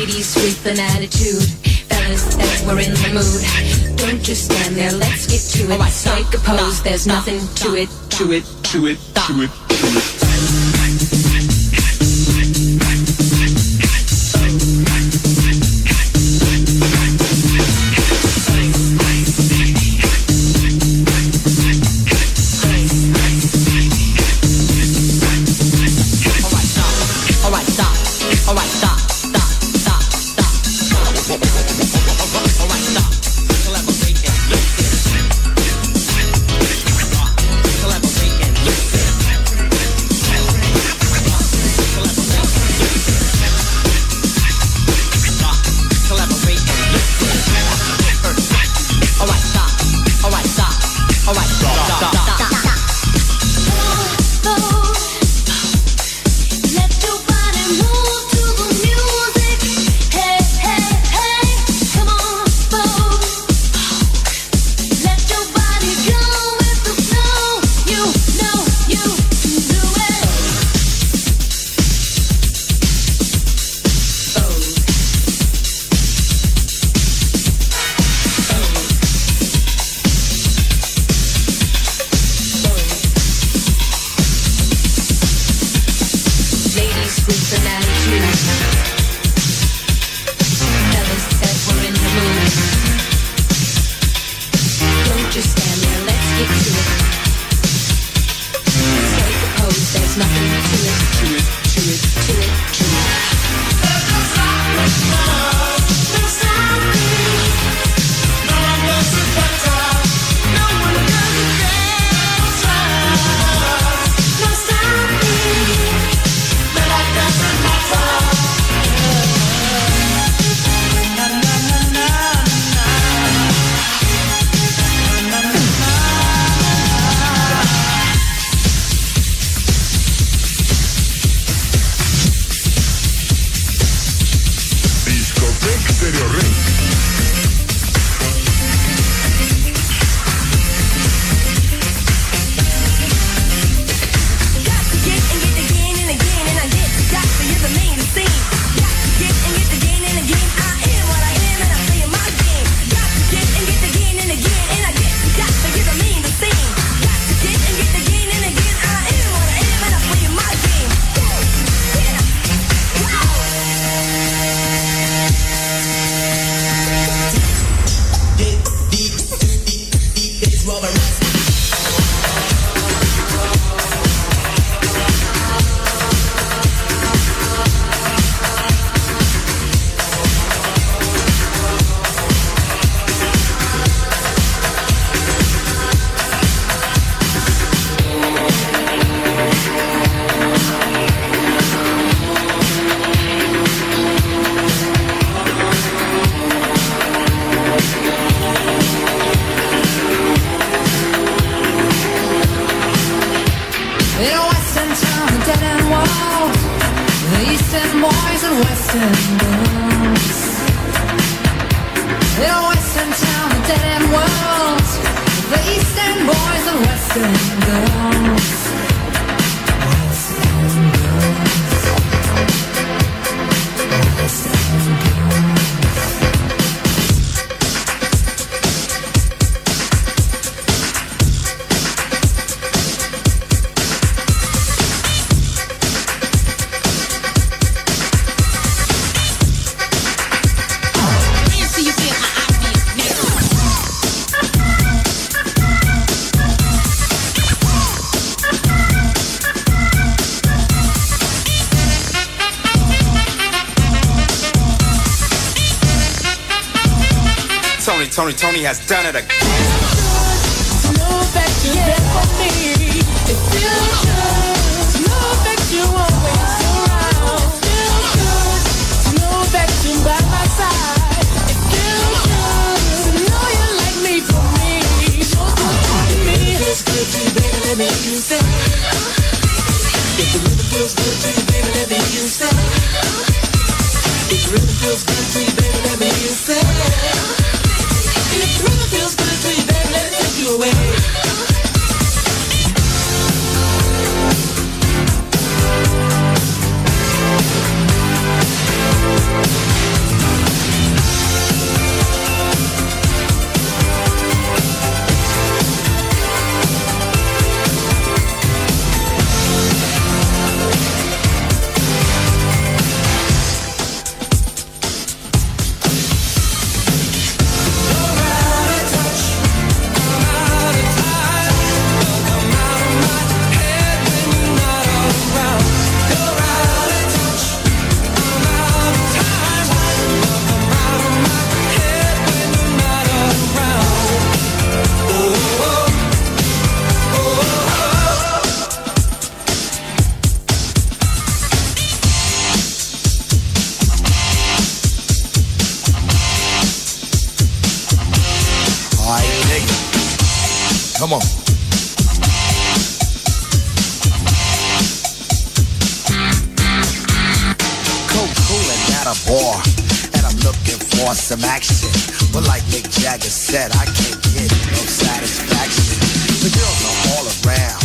ladies with an attitude, fellas that were in the mood. Don't just stand there, let's get to it. Strike a pose, there's nothing to it, to it, to it, to it, to it. Tony has done it again. Come on. Cool at a bar, and I'm looking for some action. But like Mick Jagger said, I can't get no satisfaction. The girls are all around,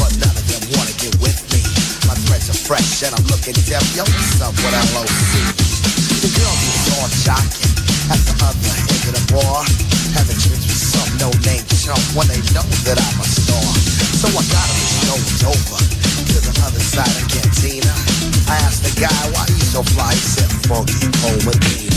but none of them wanna get with me. My threads are fresh and I'm looking deaf. Yo, what's up with LOC? The girls are all jocking at the other end of the bar, having drinks with some no-name chump when they know that I'm a star. So I got them shoved over to the other side of Cantina. I asked the guy why he's so fly, he said, "Funky Cole Medina."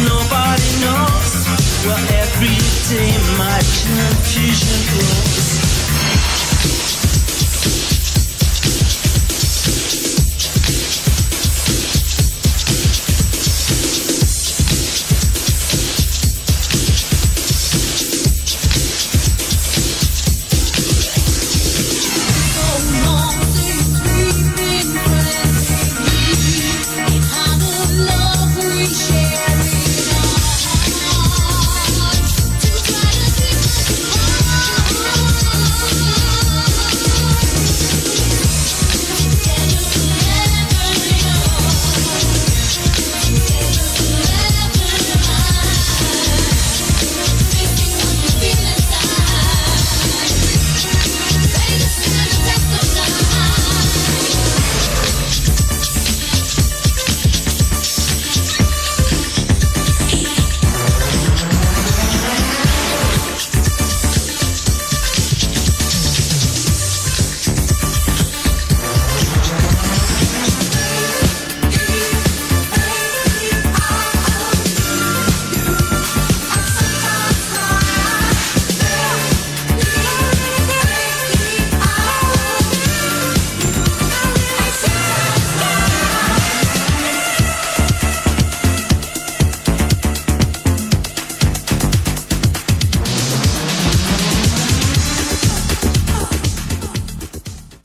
Nobody knows where every day my confusion goes.